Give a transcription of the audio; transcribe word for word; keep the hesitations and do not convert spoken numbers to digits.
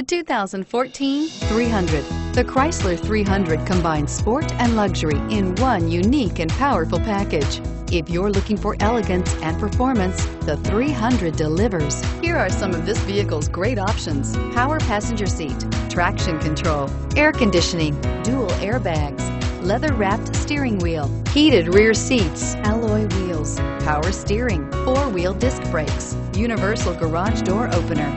The two thousand fourteen three hundred. The Chrysler three hundred combines sport and luxury in one unique and powerful package. If you're looking for elegance and performance, the three hundred delivers. Here are some of this vehicle's great options: power passenger seat, traction control, air conditioning, dual airbags, leather-wrapped steering wheel, heated rear seats, alloy wheels, power steering, four-wheel disc brakes, universal garage door opener.